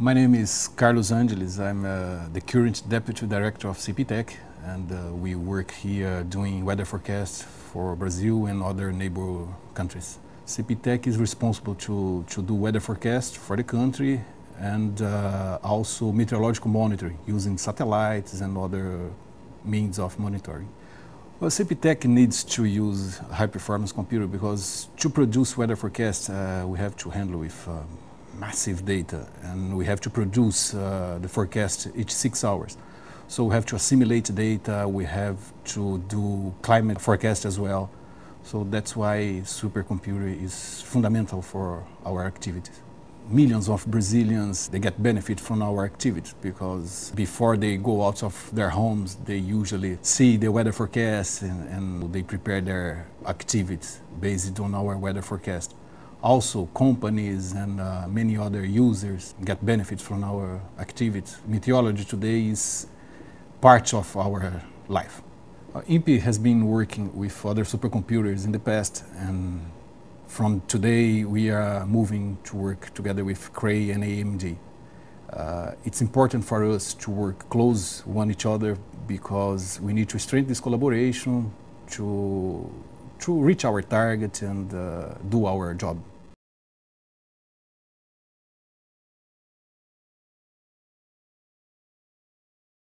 My name is Carlos Angeles. I'm the current Deputy Director of CPTEC, and we work here doing weather forecasts for Brazil and other neighbor countries. CPTEC is responsible to do weather forecasts for the country and also meteorological monitoring using satellites and other means of monitoring. Well, CPTEC needs to use high-performance computer because to produce weather forecasts we have to handle with massive data, and we have to produce the forecast each 6 hours. So we have to assimilate data, we have to do climate forecast as well. So that's why supercomputer is fundamental for our activities. Millions of Brazilians, they get benefit from our activity because before they go out of their homes, they usually see the weather forecast and they prepare their activities based on our weather forecast. Also, companies and many other users get benefits from our activity. Meteorology today is part of our life. INPE has been working with other supercomputers in the past, and from today we are moving to work together with Cray and AMD. It's important for us to work close one each other because we need to strengthen this collaboration to reach our target and do our job.